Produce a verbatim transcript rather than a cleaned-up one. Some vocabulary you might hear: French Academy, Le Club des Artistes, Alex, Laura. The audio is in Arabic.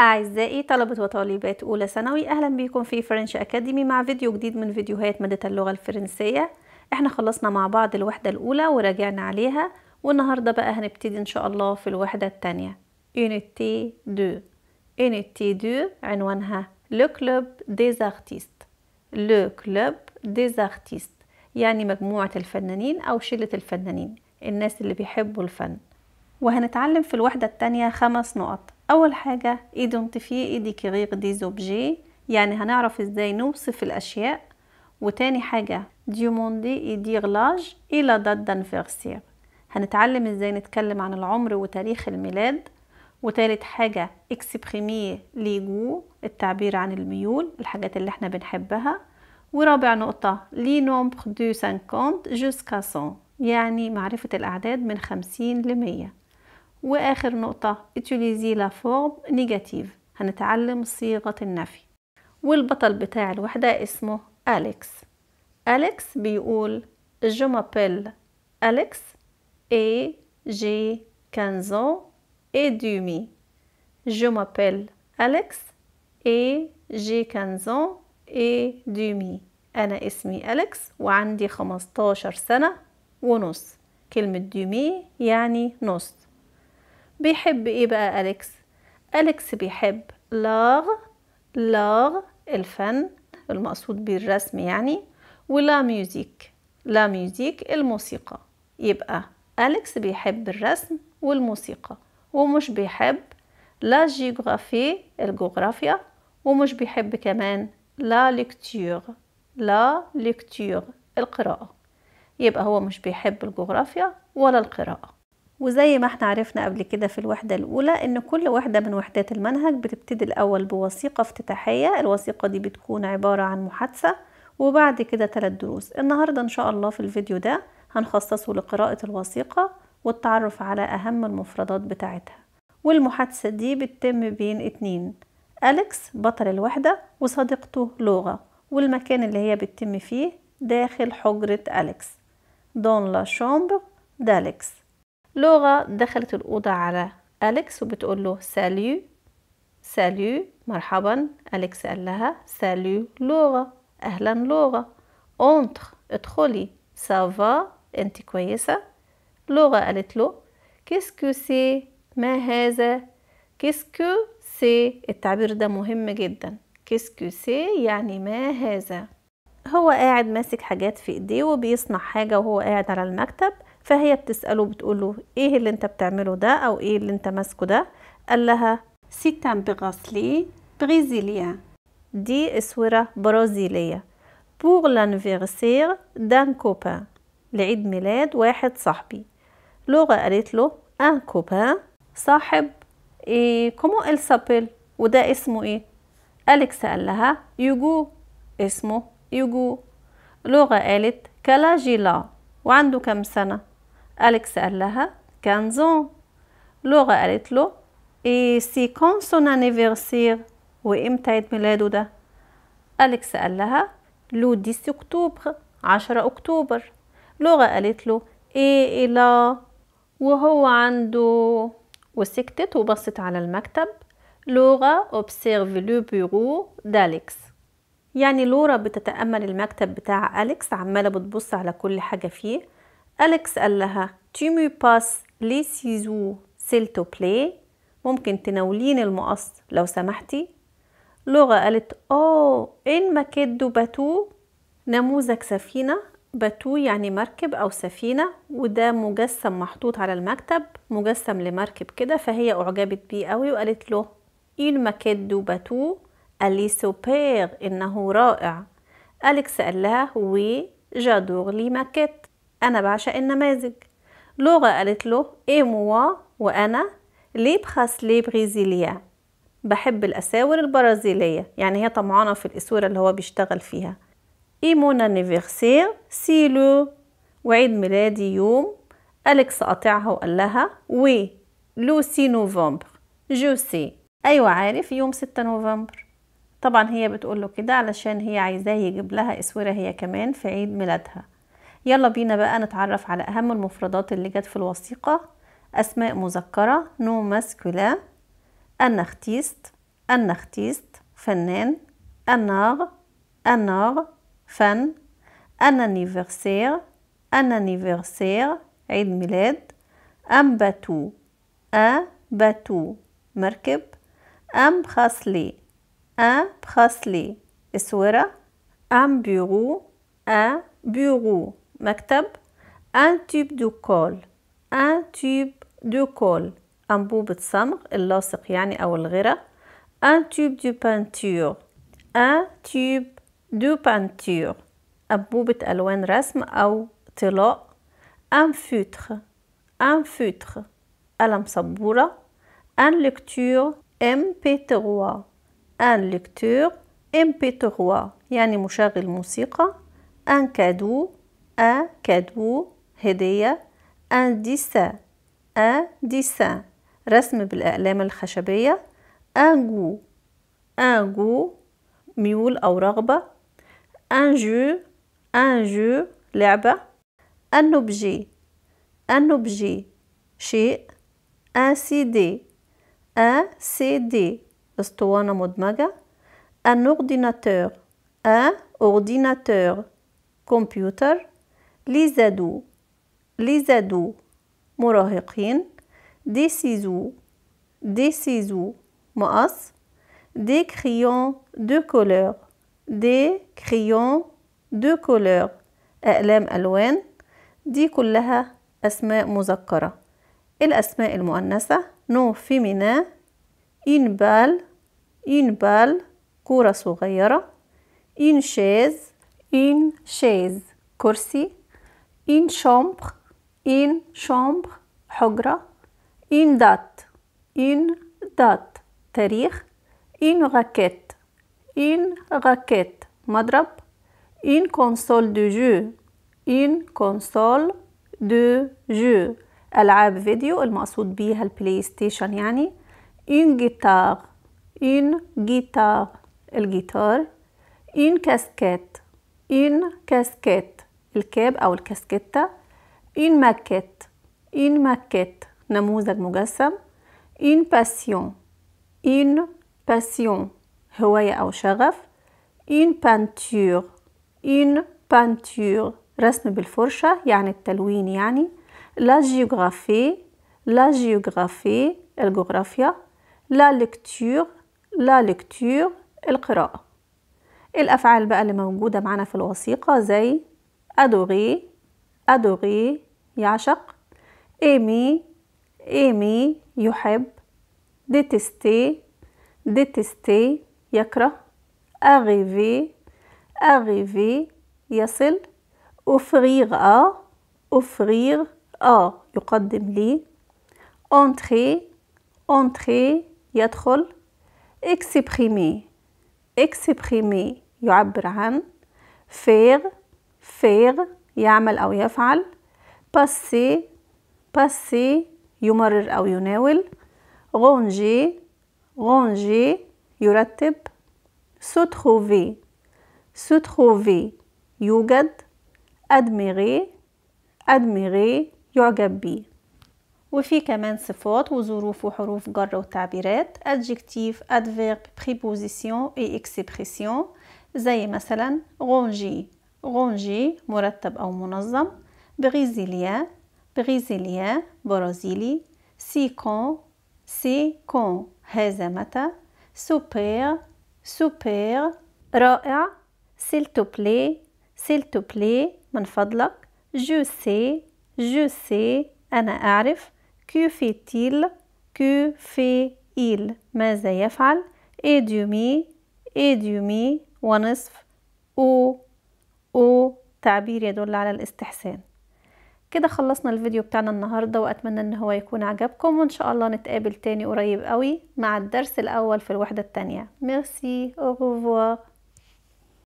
أعزائي طلبة وطالبات أولى ثانوي، أهلا بكم في فرنش أكاديمي مع فيديو جديد من فيديوهات مادة اللغة الفرنسية. احنا خلصنا مع بعض الوحدة الأولى وراجعنا عليها، والنهاردة بقى هنبتدي إن شاء الله في الوحدة الثانية يونت تو. يونت تو عنوانها Le Club des Artistes. Le Club des Artistes يعني مجموعة الفنانين أو شلة الفنانين، الناس اللي بيحبوا الفن. وهنتعلم في الوحدة الثانية خمس نقط. أول حاجة identifier et décrire des objets، يعني هنعرف إزاي نوصف الأشياء. وتاني حاجة demander et dire l'âge et la date d'anniversaire، هنتعلم إزاي نتكلم عن العمر وتاريخ الميلاد. وتالت حاجة exprimer les goûts، التعبير عن الميول، الحاجات اللي احنا بنحبها. ورابع نقطة les nombres de cinquante jusqu'à cent، يعني معرفة الأعداد من خمسين لمية. واخر نقطه utiliser la forme négative، هنتعلم صيغه النفي. والبطل بتاع الوحده اسمه أليكس. أليكس بيقول je m'appelle Alex et j'ai quinze ans et demi. je m'appelle Alex et j'ai quinze ans et demi. انا اسمي أليكس وعندي خمستاشر سنه ونص. كلمه دومي يعني نص. بيحب ايه بقى أليكس؟ أليكس بيحب لاغ، لاغ الفن المقصود بيه الرسم يعني، ولا ميوزيك، لا ميوزيك الموسيقى. يبقى أليكس بيحب الرسم والموسيقى، ومش بيحب لا جيوغرافي الجغرافيا، ومش بيحب كمان لا ليكتور، لا ليكتور القراءة. يبقى هو مش بيحب الجغرافيا ولا القراءة. وزي ما احنا عرفنا قبل كده في الوحدة الأولى إن كل وحدة من وحدات المنهج بتبتدي الأول بوثيقة افتتاحية. الوثيقة دي بتكون عبارة عن محادثة، وبعد كده ثلاث دروس. النهاردة إن شاء الله في الفيديو ده هنخصصه لقراءة الوثيقة والتعرف على أهم المفردات بتاعتها. والمحادثة دي بتتم بين اتنين، أليكس بطل الوحدة وصديقته لورا، والمكان اللي هي بتتم فيه داخل حجرة أليكس، دون لا شومبر داليكس. لورا دخلت الأوضة على أليكس وبتقول له ساليو ساليو، مرحبا. أليكس قال لها ساليو لورا، أهلا لورا. أونتر، ادخلي. سافا، أنت كويسة؟ لورا قالت له كيسكو سي، ما هذا؟ كيسكو سي، التعبير ده مهم جدا. كيسكو سي يعني ما هذا. هو قاعد ماسك حاجات في ايديه وبيصنع حاجة وهو قاعد على المكتب، فهي بتسأله بتقوله ايه اللي انت بتعمله ده او ايه اللي انت ماسكه ده. قال لها سي ان بيغاسلي برازيليان، دي اسوره برازيليه، بور لانفيرسير دان كوبان، لعيد ميلاد واحد صاحبي. لورا قالت له ان كوبان صاحب ايه كومو ال سابيل، وده اسمه ايه؟ أليكس قال لها يوجو، اسمه يوجو. لورا قالت كالاجيلا، وعنده كم سنه؟ أليكس قال لها كانزون. لورا قالت له اي سي كون سون انيفيرسير، وامتى عيد ميلاده ده؟ أليكس قال لها لو ديس اكتوبر، عشرة اكتوبر. لورا قالت له اي لا، وهو عنده، وسكتت وبصت على المكتب. لورا اوبسيرف لو بيرو داليكس، يعني لورا بتتأمل المكتب بتاع أليكس، عمالة بتبص على كل حاجة فيه. أليكس قال لها tu me passes les ciseaux s'il te plaît، ممكن تناولين المقص لو سمحتي. لورا قالت أوه إن ماكيدو باتو، نموذج سفينة، باتو يعني مركب أو سفينة، وده مجسم محطوط على المكتب، مجسم لمركب كده، فهي أعجبت بيه قوي وقالت له إن ماكيدو باتو ألي سوبير، إنه رائع. أليكس قال لها وي جادور لي ماكيت، أنا بعشق النماذج. لورا قالت له إيه موا، وأنا لي براسلي برازيليا، بحب الأساور البرازيلية، يعني هي طمعانة في الأسورة اللي هو بيشتغل فيها. إي مون أنيفيرسير سي لو، وعيد ميلادي يوم. أليكس قاطعها وقال لها وي لو سي نوفمبر جو سي، أيوة عارف يوم ستة نوفمبر. طبعا هي بتقول له كده علشان هي عايزاه يجيب لها أسورة هي كمان في عيد ميلادها. يلا بينا بقى نتعرف على أهم المفردات اللي جت في الوثيقة. أسماء مذكرة نو ماسكولان، أن أختيست، un artiste فنان، un art un art فن، un anniversaire un anniversaire عيد ميلاد، un bateau un bateau مركب، un bracelet un bracelet اسورة، un bureau un bureau مكتب، un tube de colle un tube de colle أنبوبة صمغ اللاصق يعني أو الغرة، un tube de peinture un tube de peinture أنبوبة ألوان رسم أو طلاء، un feutre un feutre قلم سبورة، un lecteur إم بي ثلاثة un lecteur إم بي ثلاثة يعني مشغل موسيقى، un cadeau un cadeau هدية، un dessin un dessin رسم بالأقلام الخشبية، un goût un goût ميول أو رغبة، un jeu un jeu لعبة، un objet un objet شيء، un سي دي un سي دي اسطوانة مدمجة، un ordinateur un ordinateur كمبيوتر، les ados les ados مراهقين، des ciseaux des ciseaux مقص، des crayons de couleur des crayons de couleur أقلام ألوان، دي كلها أسماء مذكرة. الأسماء المؤنثة نو فيمينا، إن بال إن بال كرة صغيرة، إن شيز إن شيز كرسي، إن شامبر إن شامبر حجرة، إن دات إن دات تاريخ، إن راكيت إن راكيت مضرب، إن كونسول دو جو إن كونسول دو جو ألعاب فيديو المقصود بيها البلاي ستيشن يعني، إن جيتار إن جيتار الجيتار، إن كاسكيت إن كاسكيت الكاب أو الكاسكيتة، إن ماكيت إن ماكيت نموذج مجسم، إن باسيون إن باسيون هواية أو شغف، إن بانتور إن بانتور رسم بالفرشة يعني التلوين يعني، لا جيوغرافي لا جيوغرافي الجغرافيا، لا لكتور لا لكتور القراءة. الأفعال بقى اللي موجودة معنا في الوثيقة زي أدوري أدوري يعشق، إيمي إيمي يحب، ديتستي ديتستي يكره، أغيفي أغيفي يصل، أوفريغ أ أوفريغ أ يقدم لي، أنتخي أنتخي يدخل، إكسبريمي إكسبريمي يعبر عن، فيغ فيغ يعمل أو يفعل، باسي باسي يمرر أو يناول، رونجي رونجي يرتب، سوتروفي سوتروفي يوجد، أدميري أدميري يعجب بيه. وفي كمان صفات وظروف وحروف جر وتعبيرات adjective adverb preposition et expression زي مثلا رونجي رونجي مرتب أو منظم، برازيليا برازيليا برازيلي، سيكون سيكون هذا متى، سوبر سوبر رائع، سيلتوبلي سيلتوبلي من فضلك، جو سي جو سي أنا أعرف، كو في تيل كو في إيل ماذا يفعل، إديومي إديومي ونصف، أو أو تعبير يدل على الاستحسان. كده خلصنا الفيديو بتاعنا النهاردة، وأتمنى إن هو يكون عجبكم، وإن شاء الله نتقابل تاني قريب قوي مع الدرس الأول في الوحدة التانية. ميرسي أو ريفوار.